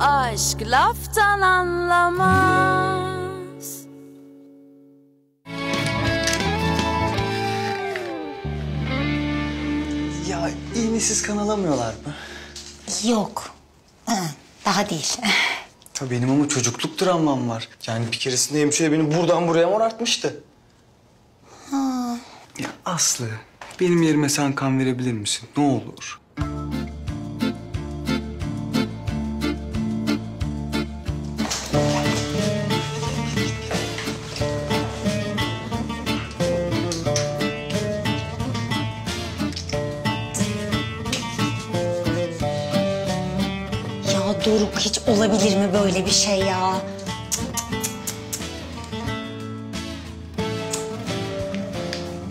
Aşk laftan anlamaz. Ya iğnesiz kan alamıyorlar mı? Yok. Daha değil. Ya benim ama çocukluk travmam var. Yani bir keresinde hemşire beni buradan buraya morartmıştı. Ha. Ya Aslı, benim yerime sen kan verebilir misin? Ne olur. Doruk, hiç olabilir mi böyle bir şey ya?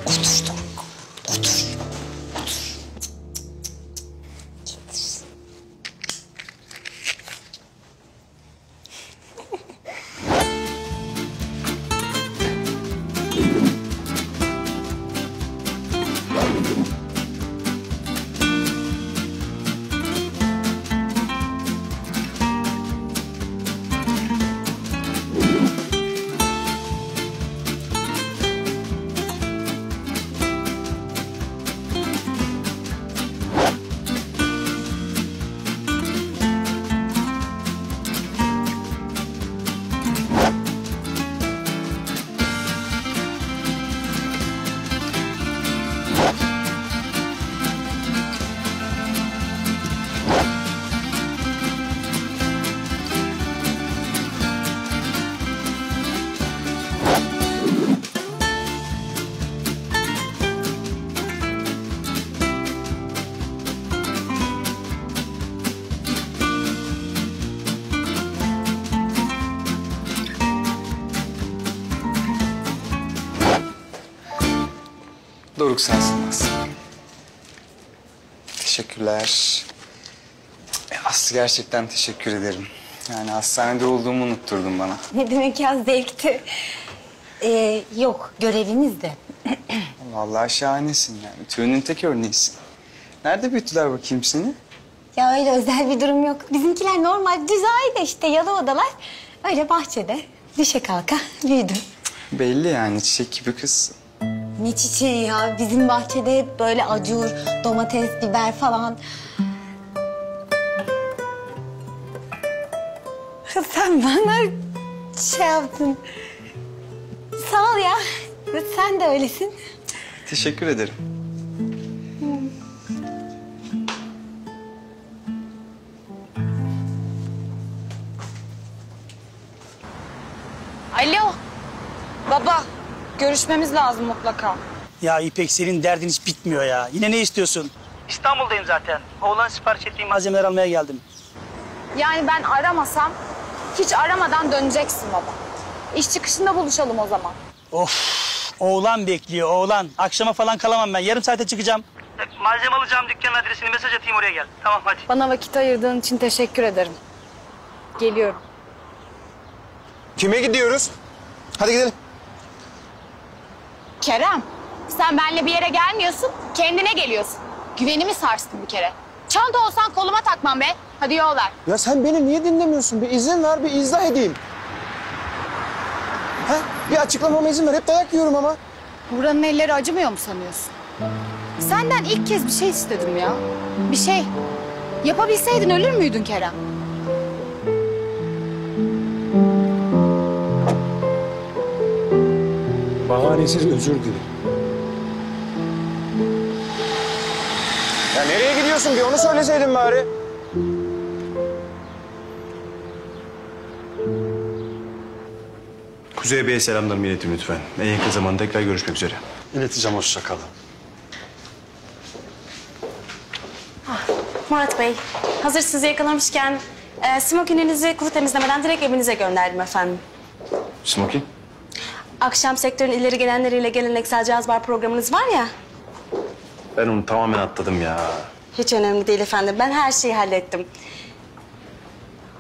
Otur Doruk, otur. Getir. Doruk sensin Aslı. Teşekkürler. Aslı, gerçekten teşekkür ederim. Yani hastanede olduğumu unutturdun bana. Ne demek ya, zevkti. Yok, görevimiz de. Vallahi şahanesin yani. Tüyünün tek örneğisin. Nerede büyüttüler bakayım seni? Ya öyle özel bir durum yok. Bizimkiler normal düz aile işte, yalı odalar. Öyle bahçede düşe kalka büyüdüm. Belli yani, çiçek gibi kız. Ne çiçeği ya? Bizim bahçede hep böyle acur, domates, biber falan. Sen bana şey yaptın. Sağ ol ya. Sen de öylesin. Teşekkür ederim. Alo. Baba. Görüşmemiz lazım mutlaka. Ya İpek, senin derdin hiç bitmiyor ya. Yine ne istiyorsun? İstanbul'dayım zaten. Oğlan sipariş ettiğim malzemeler almaya geldim. Yani ben aramasam, hiç aramadan döneceksin baba. İş çıkışında buluşalım o zaman. Of, oğlan bekliyor oğlan. Akşama falan kalamam ben. Yarım saate çıkacağım. Malzeme alacağım, dükkanın adresini mesaj atayım, oraya gel. Tamam hadi. Bana vakit ayırdığın için teşekkür ederim. Geliyorum. Kime gidiyoruz? Hadi gidelim. Kerem, sen benimle bir yere gelmiyorsun, kendine geliyorsun. Güvenimi sarstın bir kere. Çanta olsan koluma takmam be. Hadi yol ver. Ya sen beni niye dinlemiyorsun? Bir izin ver, bir izah edeyim. Ha? Bir açıklamama izin ver. Hep dayak yiyorum ama. Buranın elleri acımıyor mu sanıyorsun? Senden ilk kez bir şey istedim ya. Bir şey. Yapabilseydin ölür müydün Kerem? Bahanesiz özür dilerim. Ya nereye gidiyorsun diye onu söyleseydin bari. Kuzey Bey'e selamlarımı iletin lütfen. En yakın zamanda tekrar görüşmek üzere. İleteceğim, hoşça kalın. Murat Bey, hazır sizi yakalamışken smokininizi kuru temizlemeden direkt evinize gönderdim efendim. Smokin? Akşam sektörün ileri gelenleriyle geleneksel caz bar programınız var ya. Ben onu tamamen atladım ya. Hiç önemli değil efendim. Ben her şeyi hallettim.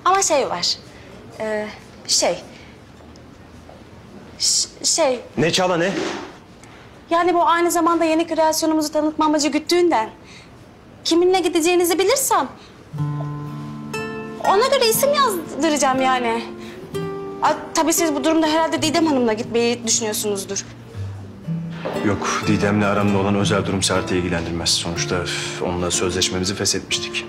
Ama şey var. Ne Çağla ne? Yani bu aynı zamanda yeni kreasyonumuzu tanıtma amacı güttüğünden. Kiminle gideceğinizi bilirsem. Ona göre isim yazdıracağım yani. Tabii siz bu durumda herhalde Didem Hanım'la gitmeyi düşünüyorsunuzdur. Yok, Didem'le aramda olan özel durum Sert'i ilgilendirmez. Sonuçta onunla sözleşmemizi feshetmiştik.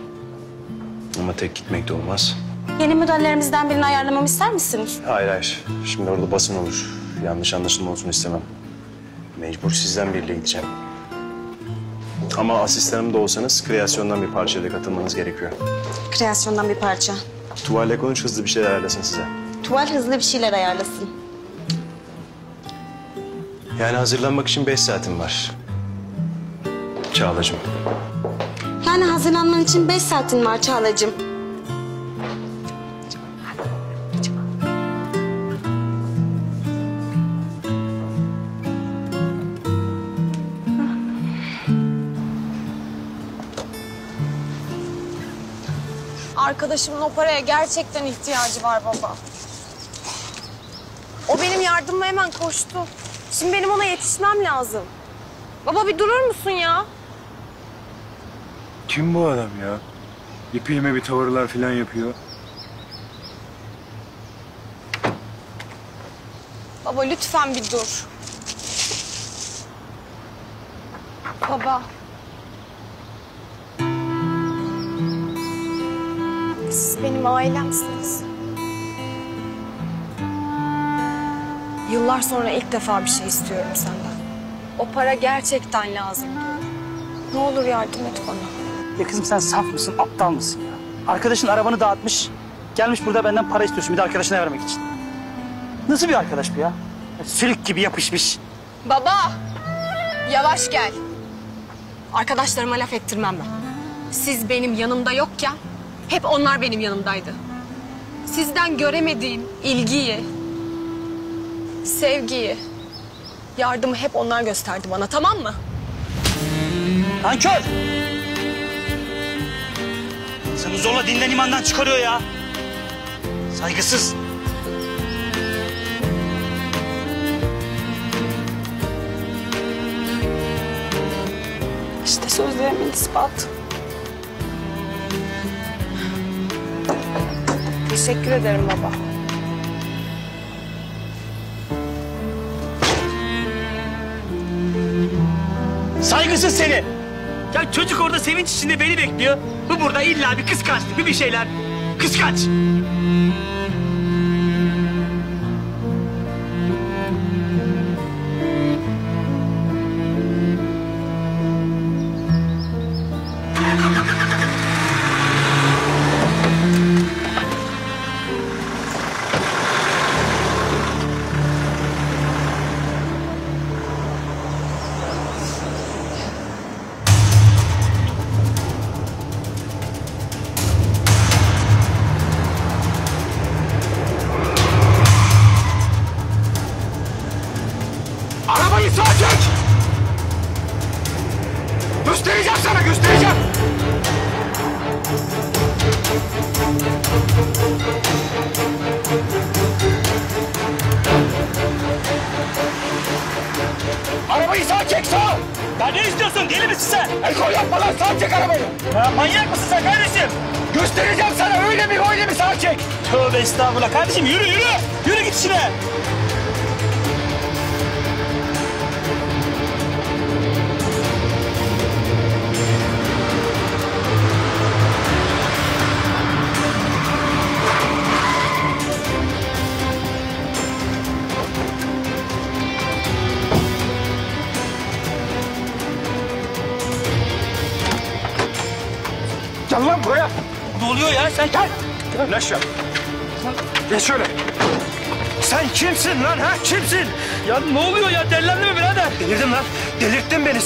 Ama tek gitmek de olmaz. Yeni modellerimizden birini ayarlamamı ister misiniz? Hayır, hayır. Şimdi orada basın olur. Yanlış anlaşılma olsun istemem. Mecbur sizden biriyle gideceğim. Ama asistanım da olsanız kreasyondan bir parçaya da katılmanız gerekiyor. Kreasyondan bir parça. Tuval'le konuş, hızlı bir şeyler ayarlasın size. Tuval hızlı bir şeyler ayarlasın. Yani hazırlanmak için 5 saatim var. Çağlacığım. Yani hazırlanman için 5 saatin var Çağlacığım. Arkadaşımın o paraya gerçekten ihtiyacı var baba. O benim yardımıma hemen koştu. Şimdi benim ona yetişmem lazım. Baba bir durur musun ya? Kim bu adam ya? İpi yeme bir tavırlar falan yapıyor. Baba lütfen bir dur. Baba. Siz benim ailemsiniz. Yıllar sonra ilk defa bir şey istiyorum senden. O para gerçekten lazım. Ne olur yardım et bana. Ya kızım sen saf mısın, aptal mısın ya? Arkadaşın arabanı dağıtmış, gelmiş burada benden para istiyorsun bir de arkadaşına vermek için. Nasıl bir arkadaş bu ya? Sülük gibi yapışmış. Baba, yavaş gel. Arkadaşlarıma laf ettirmem ben. Siz benim yanımda yokken hep onlar benim yanımdaydı. Sizden göremediğim ilgiyi, sevgiyi, yardımı hep onlar gösterdi bana, tamam mı? Nankör! Seni zorla dinden imandan çıkarıyor ya. Saygısız. İşte sözlerimin ispatı. Teşekkür ederim baba. Saygısız seni! Ya çocuk orada sevinç içinde beni bekliyor. Bu burada illa bir kıskanç tipi bir şeyler. Kıskanç!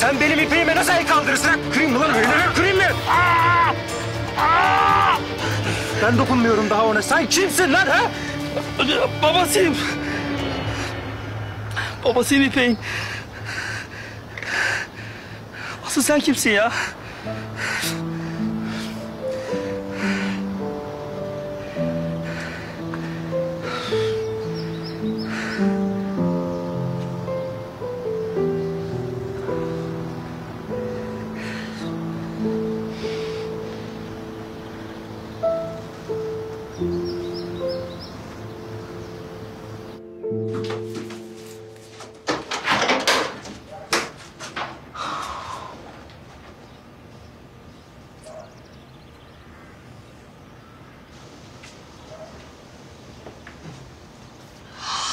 Sen benim ipeğime nasıl el kaldırırsın? Kırayım mı lan? Kırayım mı? Ben dokunmuyorum daha ona. Sen kimsin lan ha? Babasıyım. Babasıyım İpek'in. Asıl sen kimsin ya?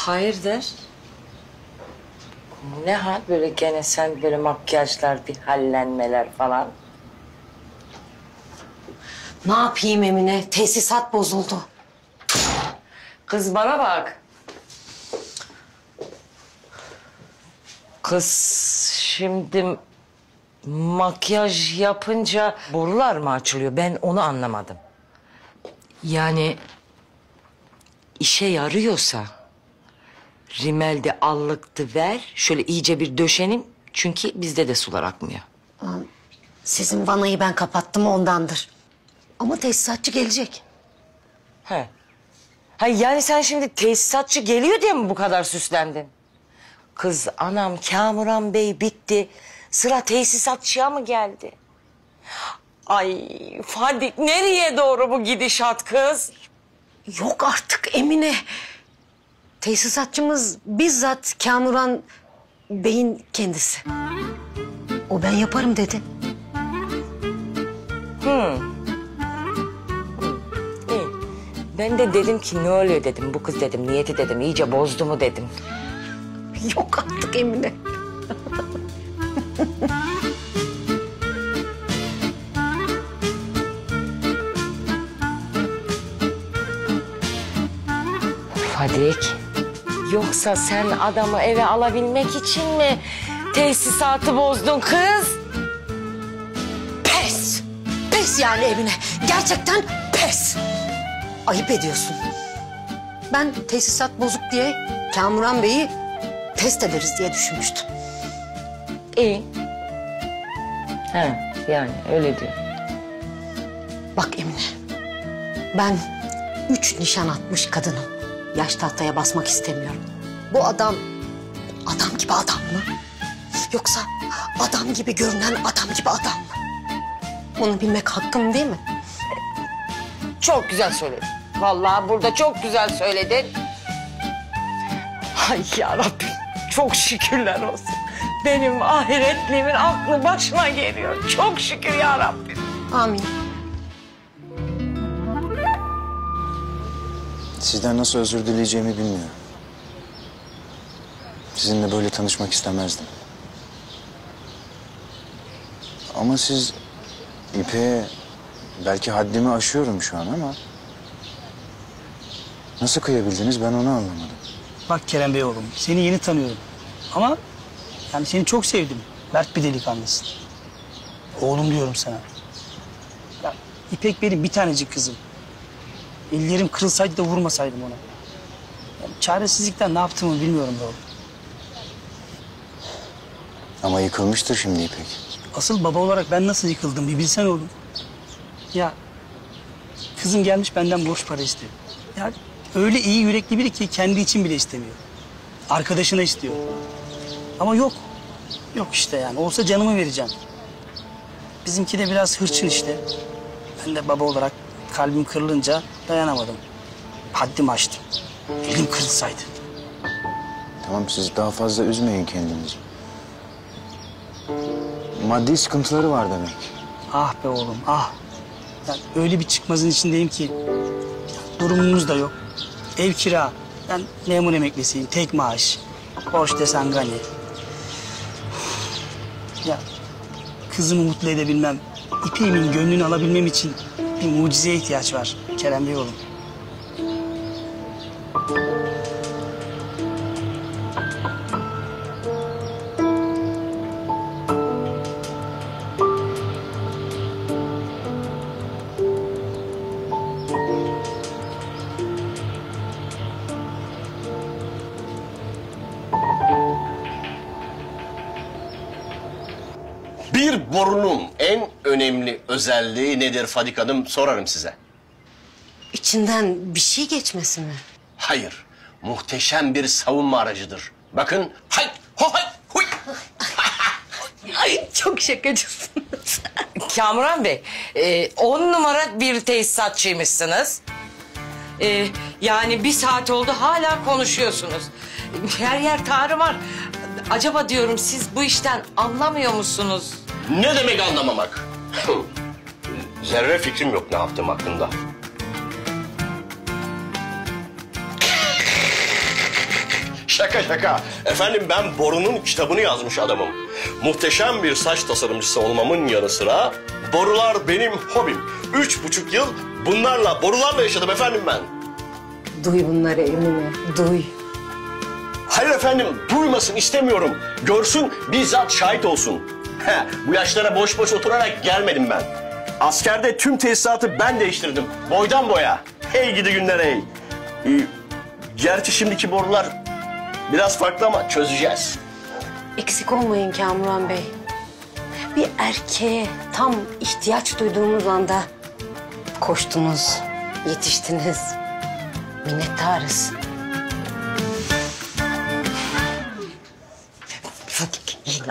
Hayırdır? Ne hal böyle gene sen böyle makyajlar, bir hallenmeler falan? Ne yapayım Emine? Tesisat bozuldu. Kız bana bak. Kız şimdi makyaj yapınca borular mı açılıyor? Ben onu anlamadım. Yani işe yarıyorsa rimelde allıktı ver, şöyle iyice bir döşenin. Çünkü bizde de sular akmıyor. Sizin vanayı ben kapattım ondandır. Ama tesisatçı gelecek. He. Ha yani sen şimdi tesisatçı geliyor diye mi bu kadar süslendin? Kız anam Kamuran Bey bitti. Sıra tesisatçıya mı geldi? Ay Fadik nereye doğru bu gidişat kız? Yok artık Emine. Tesisatçımız bizzat Kamuran Bey'in kendisi. O ben yaparım dedi. İyi. Ben de dedim ki ne oluyor dedim. Bu kız dedim niyeti dedim iyice bozdu mu dedim. Yok artık Emine. Fadik, yoksa sen adamı eve alabilmek için mi tesisatı bozdun kız? Pes! Pes yani Emine. Gerçekten pes. Ayıp ediyorsun. Ben tesisat bozuk diye Kamuran Bey'i test ederiz diye düşünmüştüm. İyi. He, yani öyle diyor. Bak Emine, ben 3 nişan atmış kadınım. Yaş tahtaya basmak istemiyorum. Bu adam, adam gibi adam mı? Yoksa adam gibi görünen adam gibi adam mı? Bunu bilmek hakkım değil mi? Çok güzel söyledin. Vallahi burada çok güzel söyledin. Ay yarabbim, çok şükürler olsun. Benim ahiretliğimin aklı başıma geliyor. Çok şükür yarabbim. Amin. Sizden nasıl özür dileyeceğimi bilmiyorum. Sizinle böyle tanışmak istemezdim. Ama siz İpek'e... Belki haddimi aşıyorum şu an ama... Nasıl kıyabildiniz ben onu anlamadım. Bak Kerem Bey oğlum, seni yeni tanıyorum. Ama yani seni çok sevdim. Mert bir delikanlısın. Oğlum diyorum sana. Ya, İpek benim bir tanecik kızım. Ellerim kırılsaydı da vurmasaydım ona. Yani çaresizlikten ne yaptığımı bilmiyorum da oğlum. Ama yıkılmıştır şimdi İpek. Asıl baba olarak ben nasıl yıkıldım bir bilsen oğlum. Ya kızım gelmiş benden borç para istiyor. Ya öyle iyi yürekli biri ki kendi için bile istemiyor. Arkadaşına istiyor. Ama yok. Yok işte yani. Olsa canımı vereceğim. Bizimki de biraz hırçın işte. Ben de baba olarak kalbim kırılınca dayanamadım. Haddimi aştım. Elim kırılsaydı. Tamam siz daha fazla üzmeyin kendinizi. Maddi sıkıntıları var demek. Ah be oğlum ah. Yani öyle bir çıkmazın içindeyim ki. Durumumuz da yok. Ev kira. Ben memur emeklisiyim. Tek maaş. Borç desen gani. Ya kızımı mutlu edebilmem, İpek'imin gönlünü alabilmem için bir mucizeye ihtiyaç var Kerem Bey oğlum. Bir borunun en önemli özelliği nedir Fadik Hanım? Sorarım size. İçinden bir şey geçmesi mi? Hayır. Muhteşem bir savunma aracıdır. Bakın. Hay, ho, hay, huy. Ay çok şakacısınız. Kamuran Bey, 10 numara bir tesisatçıymışsınız. Yani 1 saat oldu hala konuşuyorsunuz. Her yer tarih var. Acaba diyorum siz bu işten anlamıyor musunuz? Ne demek anlamamak? Zerre fikrim yok ne yaptığım hakkında. Şaka şaka. Efendim ben borunun kitabını yazmış adamım. Muhteşem bir saç tasarımcısı olmamın yanı sıra borular benim hobim. 3,5 yıl borularla yaşadım efendim ben. Duy bunları Emine, duy. Hayır efendim, duymasın istemiyorum. Görsün, bizzat şahit olsun. Bu yaşlara boş boş oturarak gelmedim ben. Askerde tüm tesisatı ben değiştirdim. Boydan boya. Hey gidi günler hey. Gerçi şimdiki borular biraz farklı ama çözeceğiz. Eksik olmayın Kamuran Bey. Bir erkeğe tam ihtiyaç duyduğumuz anda koştunuz, yetiştiniz. Minnettarız.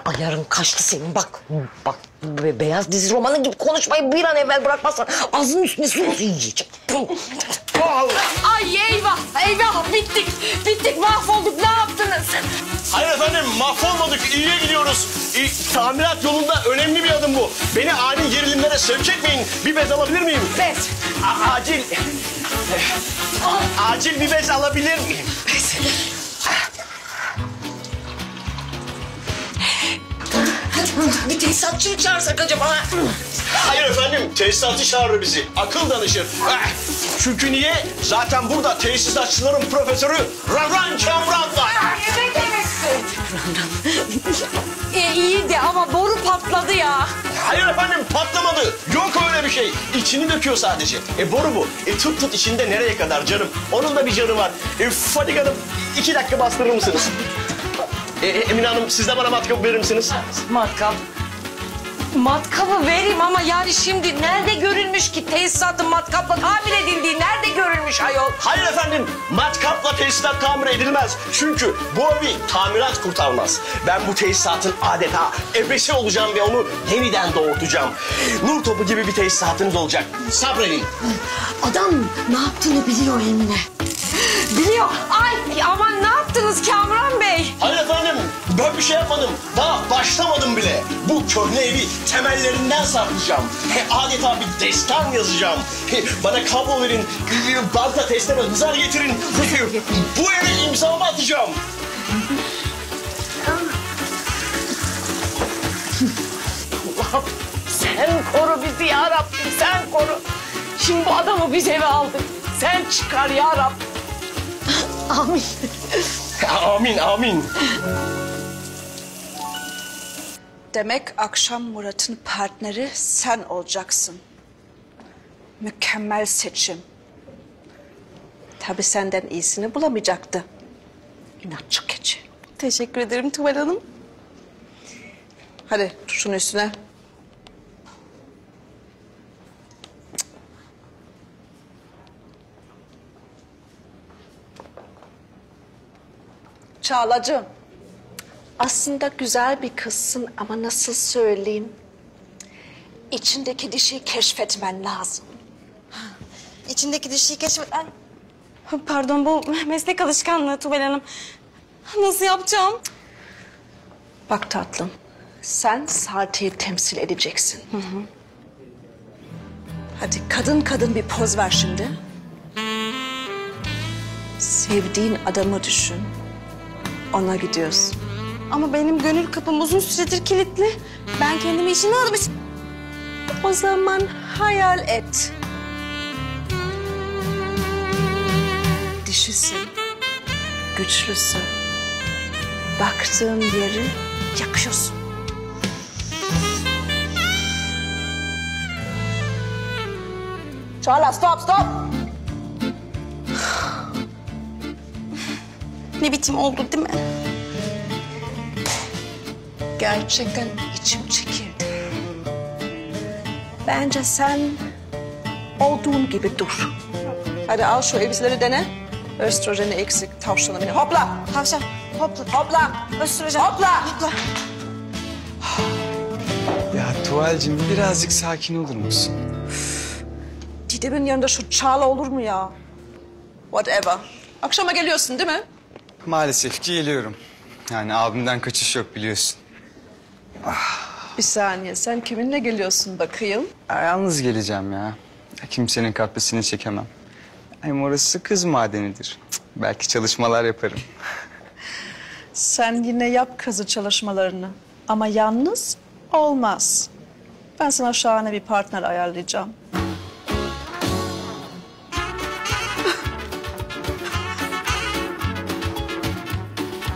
Ayarın kaçtı senin bak. Bak beyaz dizi romanı gibi konuşmayı bir an evvel bırakmazsan ağzının üstüne su yiyecek. Ay eyvah eyvah bittik. Bittik mahvolduk ne yaptınız? Hayır efendim mahvolmadık iyiye gidiyoruz. Tamirat yolunda önemli bir adım bu. Beni ani gerilimlere sevk etmeyin. Bir bez alabilir miyim? Bez. Acil. Acil bir bez alabilir miyim? Bez. Bir tesisatçı mı çağırsak acaba? Hayır efendim, tesisatçı çağırır bizi. Akıl danışır. Çünkü niye? Zaten burada tesisatçıların profesörü Ravran Kamran var. Evet, evet. İyiydi ama boru patladı ya. Hayır efendim, patlamadı. Yok öyle bir şey. İçini döküyor sadece. Boru bu. Tut içinde nereye kadar canım? Onun da bir canı var. Fadik Hanım, 2 dakika bastırır mısınız? Emine Hanım, siz de bana matkabı verir misiniz? Matkap? Matkabı vereyim ama yani şimdi nerede görülmüş ki tesisatın matkapla tamir edildiği nerede görülmüş ayol? Hayır efendim, matkapla tesisat tamir edilmez. Çünkü bu evi tamirat kurtarmaz. Ben bu tesisatın adeta ebesi olacağım ve onu yeniden doğurtacağım. Nur topu gibi bir tesisatınız olacak. Sabredin. Adam ne yaptığını biliyor Emine. Biliyor. Ay aman ne yaptınız Kamuran Bey? Hayır efendim ben bir şey yapmadım. Daha başlamadım bile. Bu köhne evi temellerinden sarkacağım. Adeta bir destan yazacağım. Bana kablo verin. Balta testeme hızar getirin. Bu eve imzamı atacağım. Allah'ım sen koru bizi ya Rabbim sen koru. Şimdi bu adamı biz eve aldık. Sen çıkar ya Rabbim. Amin. Amin, amin. Demek akşam Murat'ın partneri sen olacaksın. Mükemmel seçim. Tabii senden iyisini bulamayacaktı. İnatçı keçi. Teşekkür ederim Tuval Hanım. Hadi şunun üstüne. Çağlacığım, aslında güzel bir kızsın ama nasıl söyleyeyim? İçindeki dişi keşfetmen lazım. İçindeki dişi keşfetmen... Pardon, bu meslek alışkanlığı Tuval Hanım. Nasıl yapacağım? Bak tatlım, sen Sarti'yi temsil edeceksin. Hı hı. Hadi kadın bir poz ver şimdi. Sevdiğin adamı düşün. Ona gidiyoruz. Ama benim gönül kapım uzun süredir kilitli. Ben kendimi işine almış. O zaman hayal et. Dişisin, güçlüsün. Baktığın yeri yakıyorsun. Çağla stop. Ne biçim oldu değil mi? Gerçekten içim çekildi. Bence sen olduğun gibi dur. Hadi al şu elbiseleri dene. Östrojeni eksik tavşanım. Hopla! Tavşan. Hopla. Hopla. Östrojen. Hopla. Hopla. Ya Tuval'cığım birazcık sakin olur musun? Didem'in yanında şu Çağla olur mu ya? Whatever. Akşama geliyorsun değil mi? Maalesef ki geliyorum. Yani abimden kaçış yok biliyorsun. Bir saniye sen kiminle geliyorsun bakayım? Yalnız geleceğim ya. Kimsenin kahvesini çekemem. Hem orası kız madenidir. Belki çalışmalar yaparım. Sen yine yap kazı çalışmalarını. Ama yalnız olmaz. Ben sana şahane bir partner ayarlayacağım.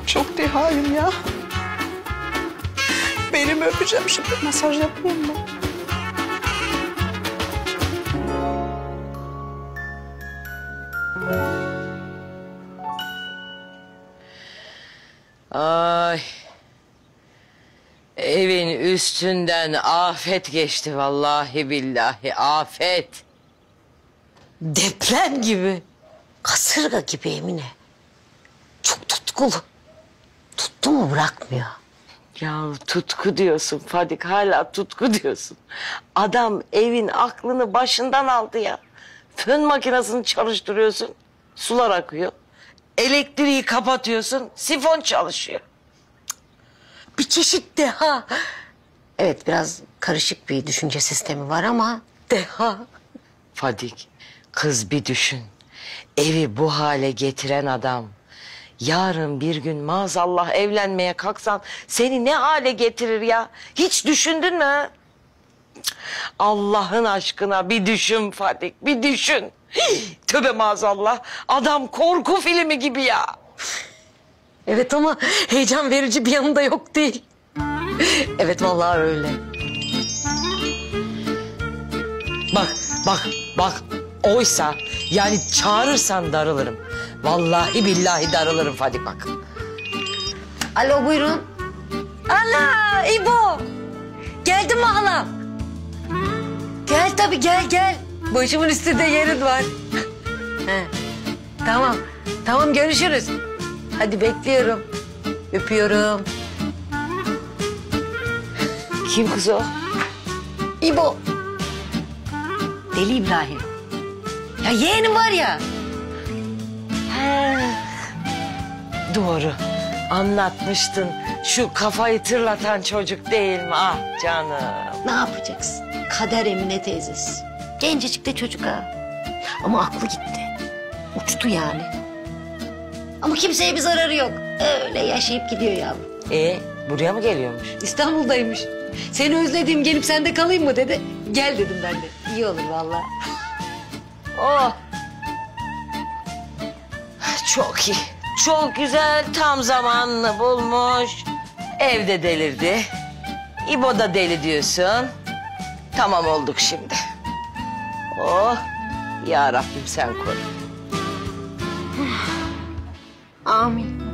Çok dehayım ya. Belimi öpeceğim şimdi. Masaj yapmayayım mı? Ay. Evin üstünden afet geçti vallahi billahi. Afet. Deprem gibi. Kasırga gibi Emine. Çok tutkulu. Tuttu mu bırakmıyor. Ya tutku diyorsun Fadik, hala tutku diyorsun. Adam evin aklını başından aldı ya. Fön makinesini çalıştırıyorsun, sular akıyor. Elektriği kapatıyorsun, sifon çalışıyor. Bir çeşit deha. Evet, biraz karışık bir düşünce sistemi var ama deha. Fadik, kız bir düşün. Evi bu hale getiren adam... Yarın bir gün maazallah evlenmeye kalksan seni ne hale getirir ya? Hiç düşündün mü? Allah'ın aşkına bir düşün Fadik, bir düşün. Tövbe maazallah, adam korku filmi gibi ya. Evet ama heyecan verici bir yanı da yok değil. Evet vallahi öyle. Bak, bak, bak. Oysa yani çağırırsan darılırım. Vallahi billahi darılırım Fadik bak. Alo buyurun. Ana İbo. Geldin mi halam? Gel tabii gel gel. Başımın üstünde yerin var. He. Tamam. Tamam görüşürüz. Hadi bekliyorum. Öpüyorum. Kim kız o? İbo. Deli İbrahim. Ya yeğenim var ya. Doğru. Anlatmıştın. Şu kafayı tırlatan çocuk değil mi? Ah canım. Ne yapacaksın? Kader Emine teyzesi. Gencecik de çocuk ha. Ama aklı gitti. Uçtu yani. Ama kimseye bir zararı yok. Öyle yaşayıp gidiyor yavrum. Buraya mı geliyormuş? İstanbul'daymış. Seni özlediğim gelip sende kalayım mı dedi. Gel dedim ben de. İyi olur vallahi. Oh. Çok iyi. Çok güzel, tam zamanını bulmuş. Evde delirdi. İbo da deli diyorsun. Tamam olduk şimdi. Oh, ya Rabbim sen koru. Amin.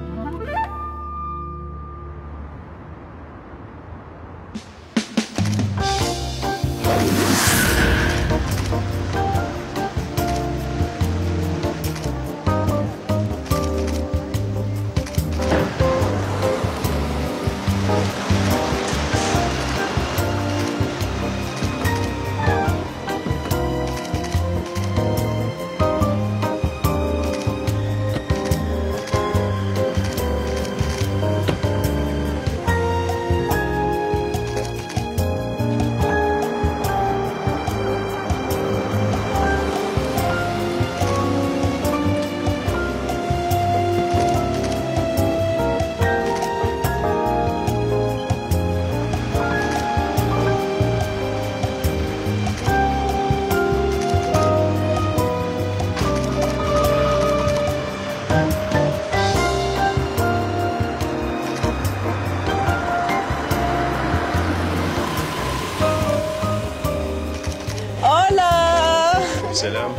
Selam.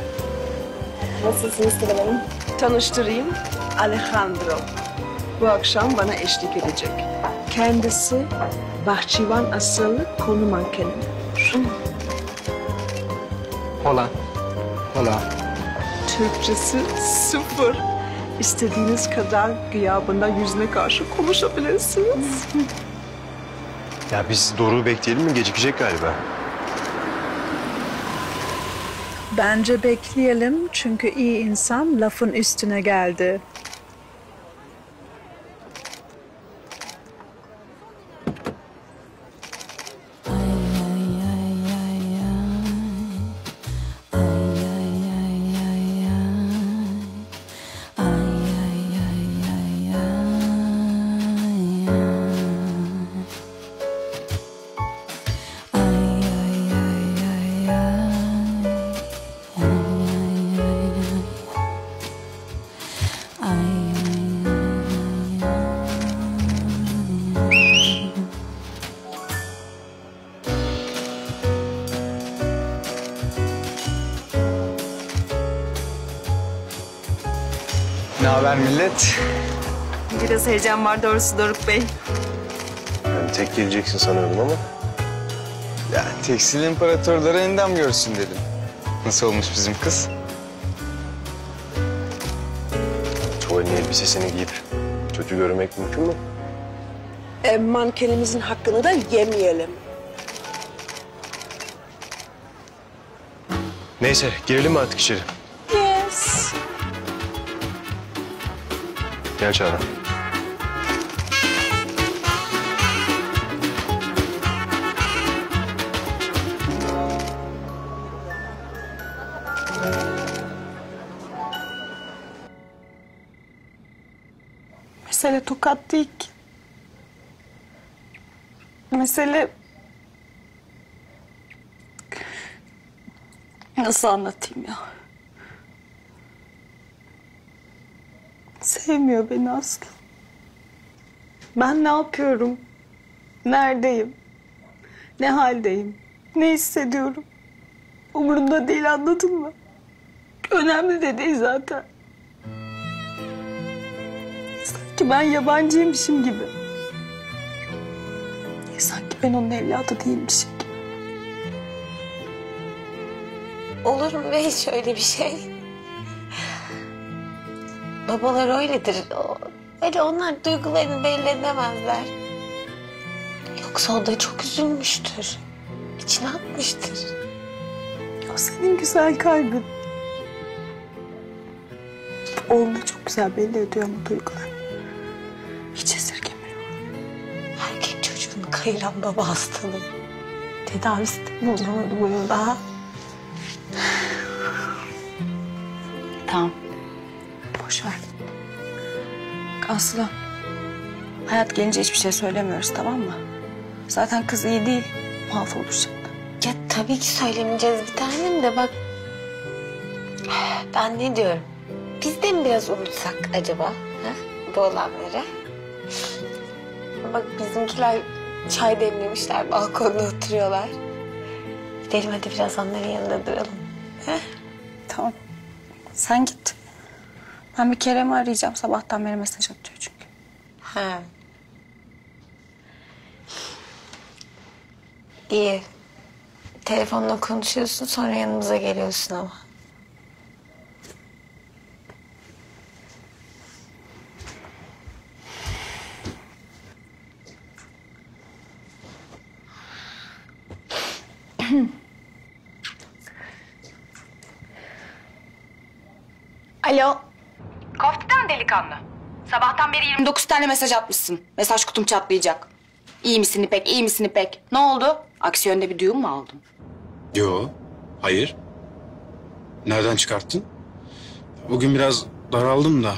Nasılsınız Kerem Hanım? Tanıştırayım, Alejandro. Bu akşam bana eşlik edecek. Kendisi bahçıvan asıllı konu mankeni. Hola. Hola. Türkçesi sıfır. İstediğiniz kadar gıyabında yüzüne karşı konuşabilirsiniz. Ya biz Doruk'u bekleyelim mi? Gecikecek galiba. Bence bekleyelim çünkü iyi insan lafın üstüne geldi. Ne haber millet? Biraz heyecan var doğrusu Doruk Bey. Yani tek geleceksin sanıyordum ama. Ya tekstil imparatorları endam görsün dedim. Nasıl olmuş bizim kız? Tuvalin elbisesini giyip kötü görmek mümkün mü? Mankenimizin hakkını da yemeyelim. Neyse girelim mi artık içeri? Yes. Gel Çağla. Mesele tokat değil ki. Mesele... Nasıl anlatayım ya? Sevmiyor beni Aslı. Ben ne yapıyorum? Neredeyim? Ne haldeyim? Ne hissediyorum? Umurumda değil, anladın mı? Önemli de değil zaten. Sanki ben yabancıymışım gibi. Sanki ben onun evladı değilmişim gibi. Olur mu hiç öyle bir şey? Babalar öyledir. Öyle onlar duygularını belli edemezler. Yoksa o da çok üzülmüştür. İçine atmıştır. O senin güzel kalbin. Oğlunu çok güzel belli ediyor ama duygular. Hiç esirgemiyor. Erkek çocuğunu kayıran baba hastalığı. Tedavisi de bulunamadı bunun daha. Tamam. Boş ver. Aslı, Hayat gelince hiçbir şey söylemiyoruz, tamam mı? Zaten kız iyi değil, mahvolacak. Ya tabii ki söylemeyeceğiz bir tanem de bak... Ben ne diyorum? Biz de mi biraz unutsak acaba ha? Bu olanları? Bak bizimkiler çay demlemişler, balkonda oturuyorlar. Gidelim hadi biraz onların yanında duralım. Ha? Tamam, sen git. Ben bir Kerem'i arayacağım. Sabahtan beri mesaj atıyor çünkü. Ha. İyi. Telefonla konuşuyorsun sonra yanımıza geliyorsun ama. Alo. Kofti'den delikanlı. Sabahtan beri 29 tane mesaj atmışsın. Mesaj kutum çatlayacak. İyi misin İpek, iyi misin İpek? Ne oldu? Aksi yönde bir duyum mu aldın? Yo, hayır. Nereden çıkarttın? Bugün biraz daraldım da.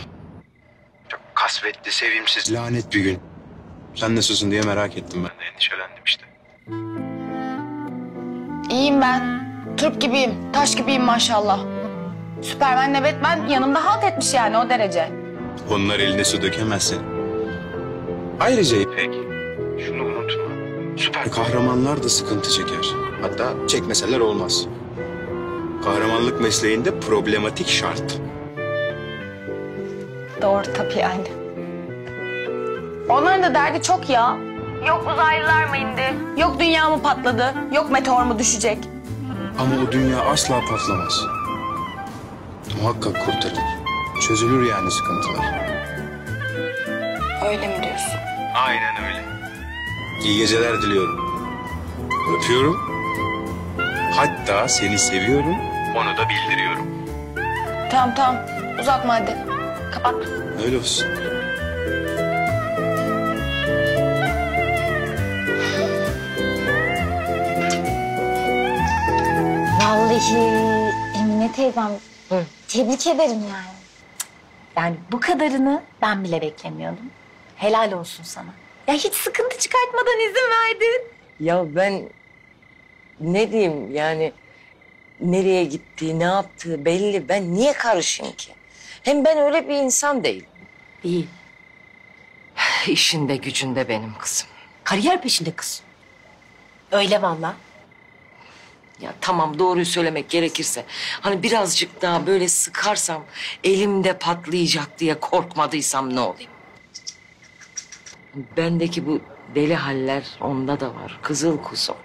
Çok kasvetli, sevimsiz, lanet bir gün. Sen nasılsın diye merak ettim, ben de endişelendim işte. İyiyim ben. Turp gibiyim, taş gibiyim maşallah. Süpermenle Batman yanımda halt etmiş yani o derece. Onlar eline su dökemezsin. Ayrıca İpek, şunu unutma. Süper kahramanlar da sıkıntı çeker. Hatta çekmeseler olmaz. Kahramanlık mesleğinde problematik şart. Doğru tabii yani. Onların da derdi çok ya. Yok uzaylılar mı indi? Yok dünya mı patladı? Yok meteor mu düşecek? Ama o dünya asla patlamaz. Muhakkak kurtarılır. Çözülür yani sıkıntılar. Öyle mi diyorsun? Aynen öyle. İyi geceler diliyorum. Öpüyorum. Hatta seni seviyorum. Onu da bildiriyorum. Tamam. Uzatma hadi. Kapat. Öyle olsun. Vallahi Emine teyzem... Hı. Tebrik ederim yani. Yani bu kadarını ben bile beklemiyordum. Helal olsun sana. Ya hiç sıkıntı çıkartmadan izin verdin. Ya ben ne diyeyim yani, nereye gittiği, ne yaptığı belli. Ben niye karışayım ki? Hem ben öyle bir insan değilim. Değil. İşinde gücünde benim kızım. Kariyer peşinde kız. Öyle vallahi. Ya tamam, doğruyu söylemek gerekirse hani birazcık daha böyle sıkarsam elimde patlayacak diye korkmadıysam ne olayım? Bendeki bu deli haller onda da var. Kızıl kusum.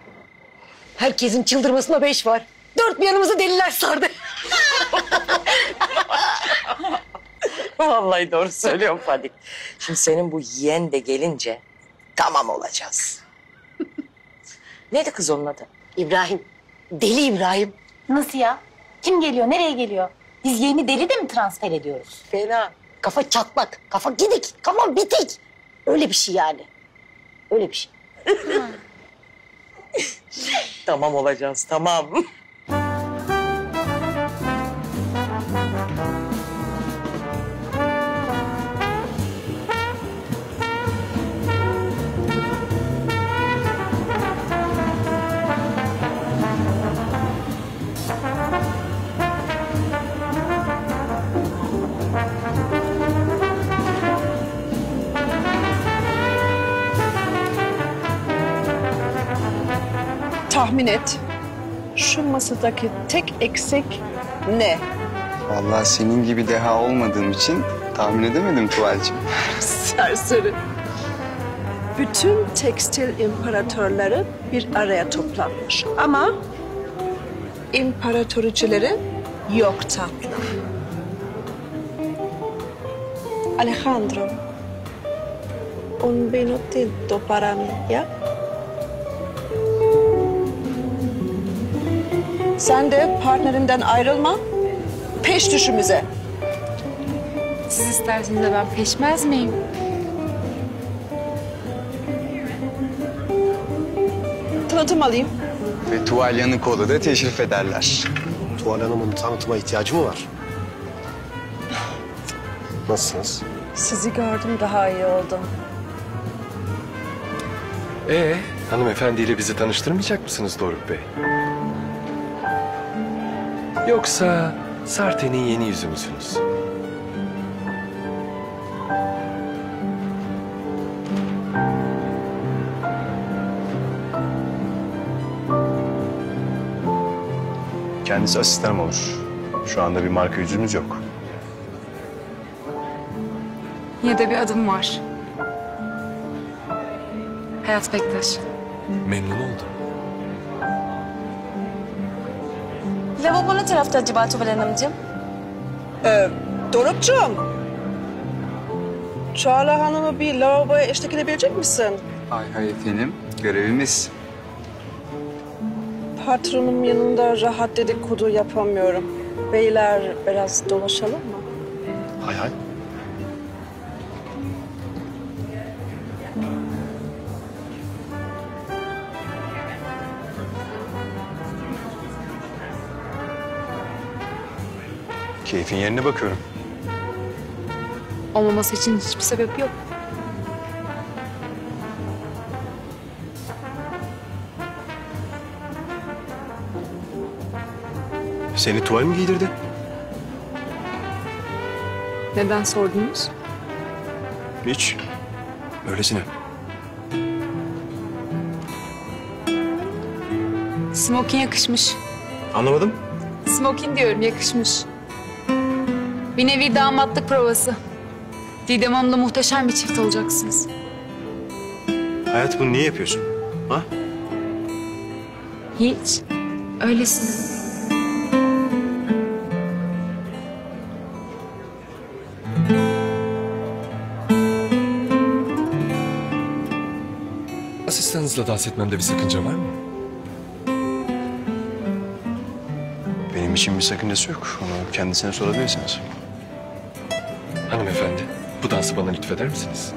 Herkesin çıldırmasına 5 var. 4 bir yanımızı deliler sardı. Vallahi doğru söylüyorum Fadik. Şimdi senin bu yeğen de gelince tamam olacağız. Neydi kız onun adı? İbrahim. Deli İbrahim. Nasıl ya? Kim geliyor? Nereye geliyor? Biz yeğeni deli de mi transfer ediyoruz? Fena. Kafa çatlak, kafa gidik, kafa bitik. Öyle bir şey yani. Öyle bir şey. Tamam olacağız, tamam. Tahmin et, şu masadaki tek eksik ne? Vallahi senin gibi deha olmadığım için tahmin edemedim Tuval'cığım. Serseri. Bütün tekstil imparatorları bir araya toplanmış ama imparatoriçeleri yok tatlım. Alejandro, un vinotito para mí, ya? Sen de partnerimden ayrılma, peş düşümüze. Siz isterseniz de ben peşmez miyim? Tanıtım alayım. Ve Tuval yanık odada teşrif ederler. Tuval Hanım'ın tanıtıma ihtiyacı mı var? Nasılsınız? Sizi gördüm, daha iyi oldum. Hanımefendiyle bizi tanıştırmayacak mısınız Doruk Bey? Yoksa Sarte'nin yeni yüzü müsünüz? Kendisi asistanım olur. Şu anda bir marka yüzümüz yok. Yine de bir adım var. Hayat Bektaş. Memnun oldum. Lavabo ne tarafta acaba Tuval Hanımcığım? Dorukcuğum. Çağla Hanım'ı bir lavaboya eşlik edebilecek misin? Hayır efendim, görevimiz. Patronum yanında rahat dedikodu yapamıyorum. Beyler biraz dolaşalım mı? Hay. Keyfin yerine bakıyorum. Olmaması için hiçbir sebep yok. Seni Tuval mi giydirdi? Neden sordunuz? Hiç. Öylesine. Smokin yakışmış. Anlamadım. Smokin diyorum, yakışmış. Bir nevi damatlık provası. Didem Hanım'la muhteşem bir çift olacaksınız. Hayat, bunu niye yapıyorsun? Ha? Hiç. Öylesin. Asistanınızla dans etmemde bir sakınca var mı? Benim için bir sakıncası yok. Onu kendisine sorabilirsiniz. Hanımefendi, bu dansı bana lütfeder misiniz?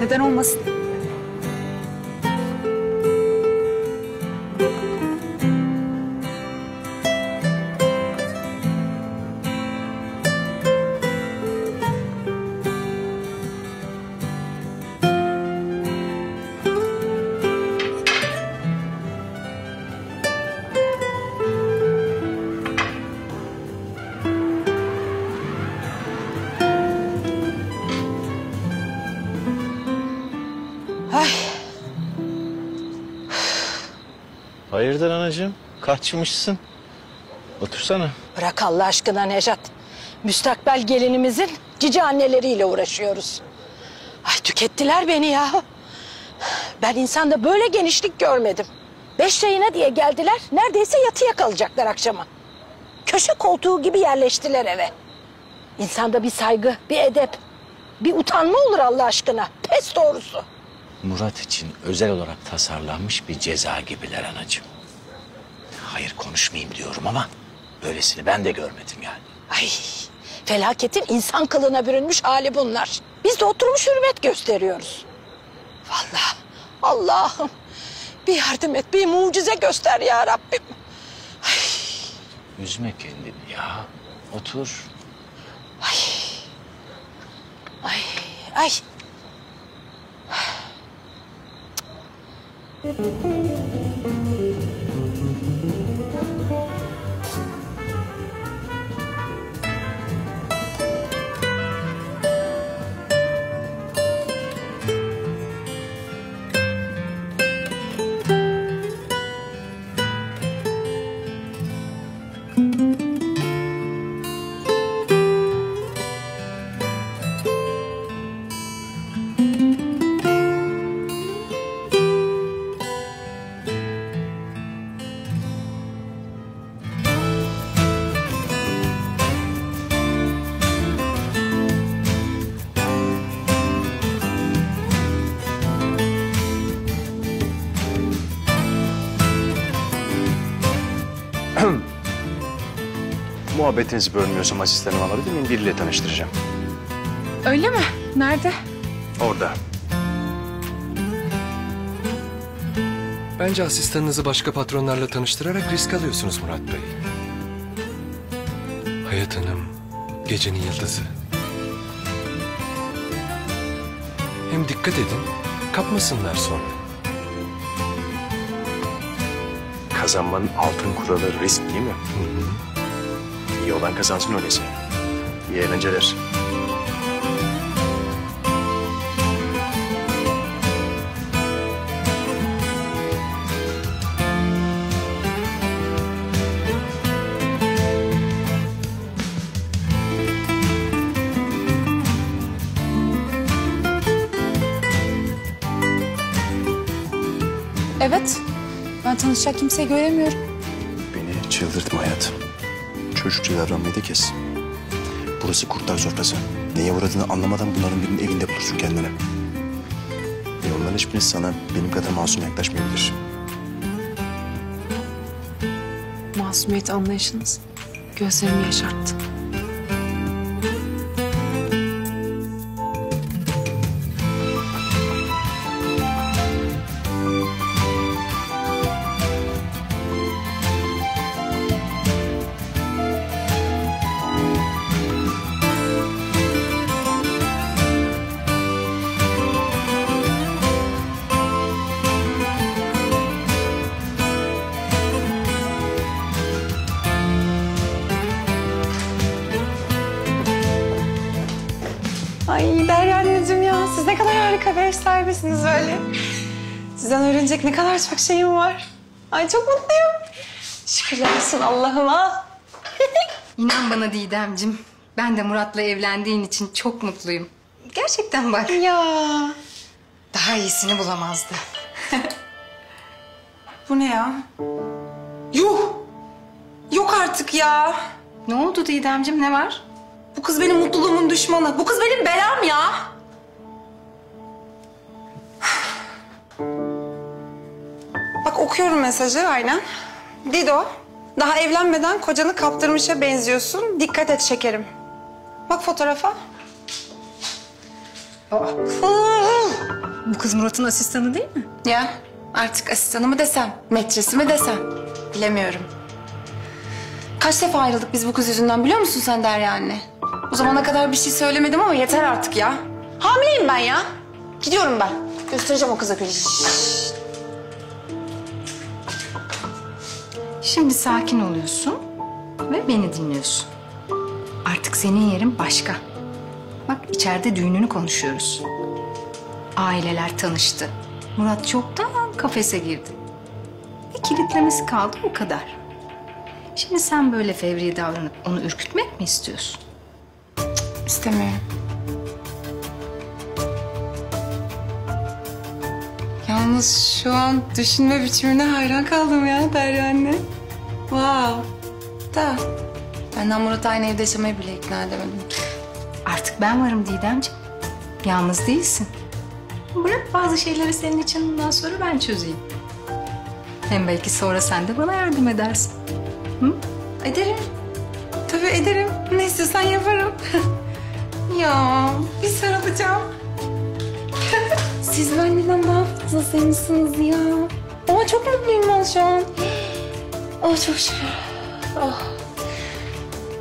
Neden olmasın? Hayırdır anacığım? Kaçmışsın. Otursana. Bırak Allah aşkına Nejat. Müstakbel gelinimizin cici anneleriyle uğraşıyoruz. Ay tükettiler beni ya. Ben insanda böyle genişlik görmedim. 5 yayına diye geldiler. Neredeyse yatıya kalacaklar akşama. Köşe koltuğu gibi yerleştiler eve. İnsanda bir saygı, bir edep, bir utanma olur Allah aşkına. Pes doğrusu. Murat için özel olarak tasarlanmış bir ceza gibiler anacığım. Hayır konuşmayayım diyorum ama böylesini ben de görmedim yani. Ay felaketin insan kılığına bürünmüş hali bunlar. Biz de oturmuş hürmet gösteriyoruz. Vallahi Allah'ım bir yardım et, bir mucize göster ya Rabbim. Ay. Üzme kendini ya. Otur. Ay. Ay. Ay. Muhabbetinizi bölmüyorsam asistanımı alabilir miyim? Biriyle tanıştıracağım. Öyle mi? Nerede? Orada. Bence asistanınızı başka patronlarla tanıştırarak risk alıyorsunuz Murat Bey. Hayat Hanım, gecenin yıldızı. Hem dikkat edin, kapmasınlar sonra. Kazanmanın altın kuralı risk değil mi? Hı hı. İyi olan kazansın öyleyse. İyi eğlenceler. Evet. Ben tanışacak kimseyi göremiyorum. Beni çıldırtma hayatım. Çocukça davranmayı da kes. Burası kurtlar sofrası. Neye uğradığını anlamadan bunların birinin evinde bulursun kendini. Ve onların hiçbirisi sana benim kadar masum yaklaşmayabilir. Masumiyet anlayışınız gözlerimi yaşarttı. Misiniz böyle? Sizden öğrenecek ne kadar çok şeyim var. Ay çok mutluyum. Şükürler olsun Allah'ıma. İnan bana Didemciğim, ben de Murat'la evlendiğin için çok mutluyum. Gerçekten bak. Ya. Daha iyisini bulamazdı. Bu ne ya? Yuh! Yok artık ya. Ne oldu Didemciğim, ne var? Bu kız benim mutluluğumun düşmanı. Bu kız benim belam ya. Bak okuyorum mesajı aynen. Dido, daha evlenmeden kocanı kaptırmışa benziyorsun. Dikkat et şekerim. Bak fotoğrafa. Bu kız Murat'ın asistanı değil mi? Ya artık asistanı mı desem, metresi mi desem bilemiyorum. Kaç defa ayrıldık biz bu kız yüzünden biliyor musun sen Derya anne? O zamana kadar bir şey söylemedim ama yeter artık ya. Hamileyim ben ya. Gidiyorum ben. Göstereceğim o kıza gününü. Şimdi sakin oluyorsun ve beni dinliyorsun. Artık senin yerin başka. Bak içeride düğününü konuşuyoruz. Aileler tanıştı. Murat çoktan kafese girdi. Ve kilitlemesi kaldı, o kadar. Şimdi sen böyle fevri davranıp onu ürkütmek mi istiyorsun? İstemiyorum. Yalnız şu an düşünme biçimine hayran kaldım ya Derya anne. Wow. Da. Ben Murat'ı aynı evde yaşamaya bile ikna edemedim. Artık ben varım Didemciğim. Yalnız değilsin. Bırak bazı şeyleri senin için bundan sonra ben çözeyim. Hem belki sonra sen de bana yardım edersin. Hı? Ederim. Tabii ederim. Ne istiyorsan yaparım. Ya bir sarılacağım. Siz benden daha fazla sevmişsiniz ya. Ama çok mutluyum ben şu an. Oh çok şükür. Oh.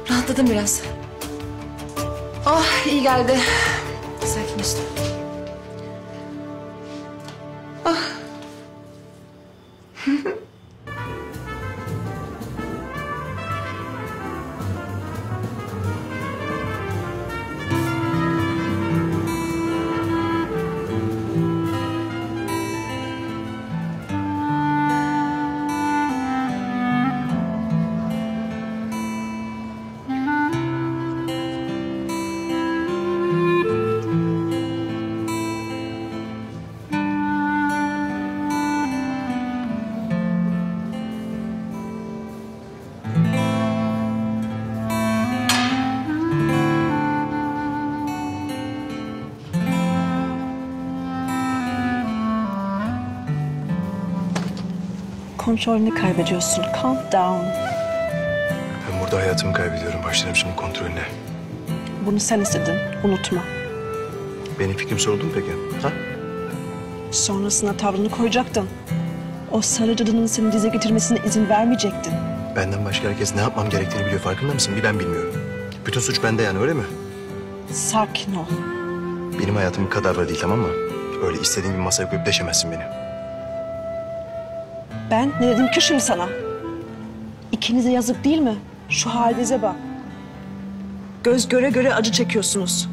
Rahatladım biraz. Oh iyi geldi. Sakinleştim. Ah. Kontrolünü kaybediyorsun. Calm down. Ben burada hayatımı kaybediyorum. Başlarım şimdi kontrolüne. Bunu sen istedin. Unutma. Benim fikrim soruldu mu peki? Ha? Sonrasına tavrını koyacaktın. O sarı cadının seni dize getirmesine izin vermeyecektin. Benden başka herkes ne yapmam gerektiğini biliyor. Farkında mısın? Bir ben bilmiyorum. Bütün suç bende yani öyle mi? Sakin ol. Benim hayatım kadarla değil tamam mı? Öyle istediğin bir masaya koyup deşemezsin beni. Ben ne dedim ki şimdi sana? İkinize yazık değil mi? Şu halinize bak. Göz göre göre acı çekiyorsunuz.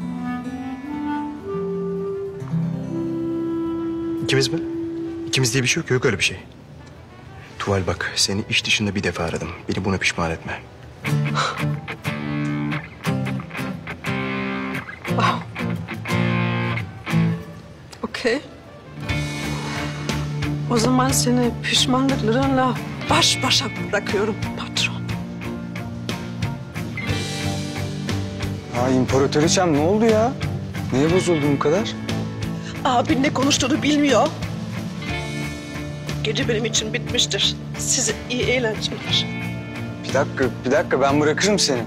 İkimiz mi? İkimiz diye bir şey yok, yok öyle bir şey. Tuval bak, seni iş dışında bir defa aradım. Beni buna pişman etme. Wow. Okay. O zaman seni pişmanlıklarınla baş başa bırakıyorum patron. Aa imparatoriçem ne oldu ya? Neye bozuldun bu kadar? Abin ne konuştuğunu bilmiyor. Gece benim için bitmiştir. Size iyi eğlenceler. Bir dakika ben bırakırım seni.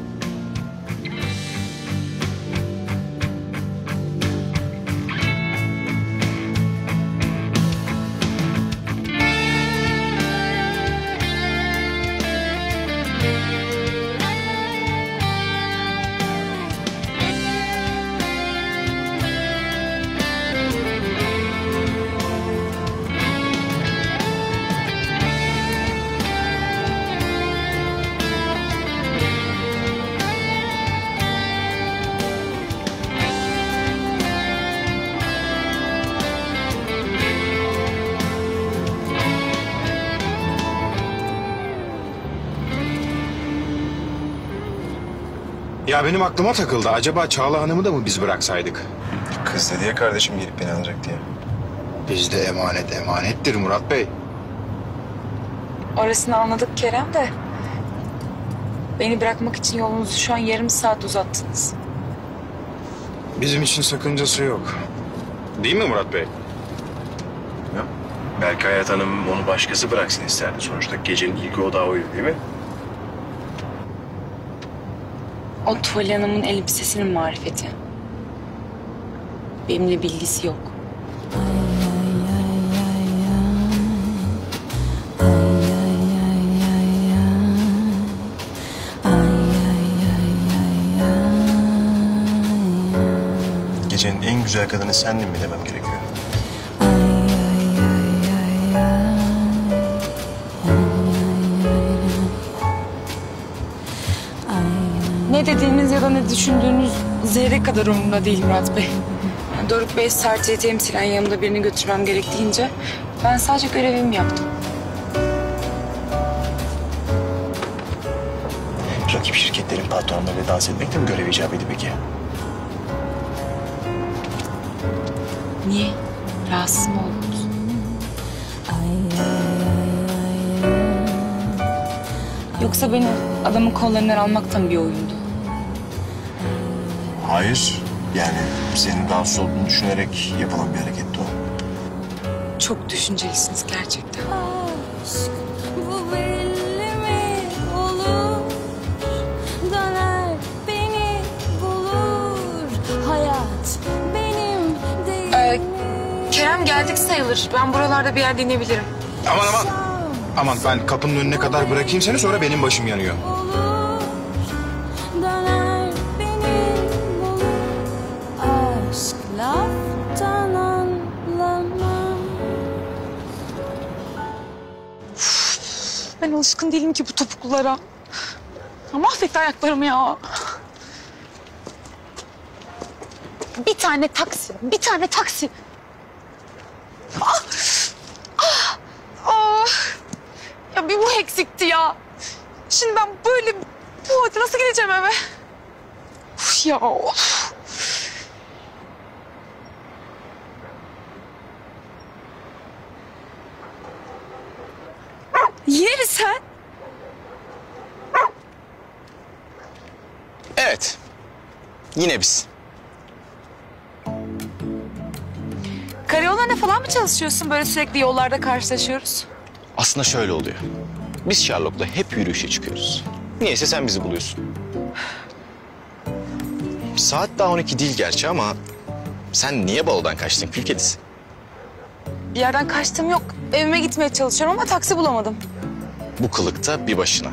Ya benim aklıma takıldı. Acaba Çağla Hanım'ı da mı biz bıraksaydık? Kız dedi ya kardeşim gelip beni alacak diye. Bizde emanet emanettir Murat Bey. Orasını anladık Kerem de. Beni bırakmak için yolunuzu şu an yarım saat uzattınız. Bizim için sakıncası yok. Değil mi Murat Bey? Ya, belki Hayat Hanım onu başkası bıraksın isterdi. Sonuçta gecenin ilgi odağı oydu değil mi? O Tuval Hanım'ın elbisesinin marifeti. Benimle bilgisi yok. Gecenin en güzel kadını sendin mi demem gerekiyor? Ne dediğiniz ya da ne düşündüğünüz zerre kadar umurumda değil Murat Bey. Yani Doruk Bey serçeyi temsilen yanımda birini götürmem gerektiğince ben sadece görevimi yaptım. Patronla veda etmek de mi görev icap edip peki? Niye? Rahatsız mı oldunuz? Yoksa beni adamın kollarından almaktan bir oyundu. Hayır. Yani senin rahatsız olduğunu düşünerek yapılan bir hareketti o. Çok düşüncelisiniz gerçekten. Aşk bu belli mi olur? Döner beni bulur. Hayat benim değil. Kerem geldik sayılır. Ben buralarda bir yer deneyebilirim. Aman aman. Aman ben kapının önüne kadar bırakayım seni, sonra benim başım yanıyor. Ben alışkın değilim ki bu topuklulara. Ya mahvetti ayaklarımı ya. Bir tane taksi, bir tane taksi. Ah! Ah! Ah! Ya bir bu eksikti ya. Şimdi ben böyle bu halde nasıl gideceğim eve? Of ya of. Yine mi sen? Evet. Yine biz. Karayollarına falan mı çalışıyorsun? Böyle sürekli yollarda karşılaşıyoruz. Aslında şöyle oluyor. Biz Sherlock'la hep yürüyüşe çıkıyoruz. Niyeyse sen bizi buluyorsun. Saat daha 12 değil gerçi ama... sen niye balodan kaçtın kül kedisi? Bir yerden kaçtığım yok. Evime gitmeye çalışıyorum ama taksi bulamadım. Bu kılıkta bir başına.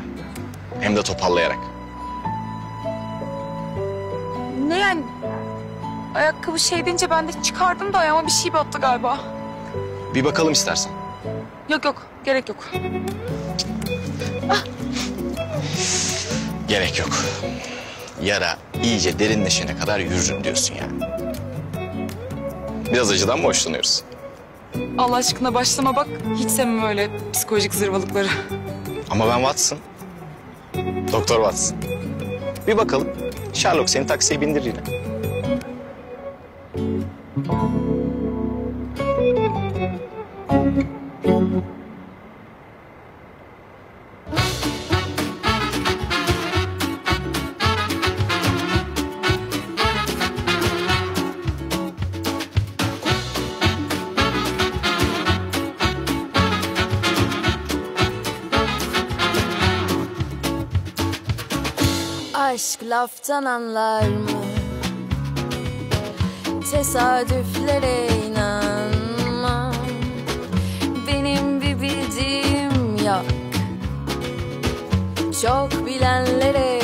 Hem de toparlayarak. Ne yani? Ayakkabı şey deyince ben de çıkardım da ayağıma bir şey battı galiba. Bir bakalım istersen. Yok yok. Gerek yok. Ah. Gerek yok. Yara iyice derinleşene kadar yürürüm diyorsun yani. Biraz acıdan mı hoşlanıyorsun? Allah aşkına başlama bak. Hiç sevmem öyle psikolojik zırvalıkları. Ama ben Watson. Doktor Watson. Bir bakalım. Sherlock seni taksiye bindir yine. Aşk laftan anlar mı? Tesadüflere inanmam. Benim bir bildiğim yok. Çok bilenlere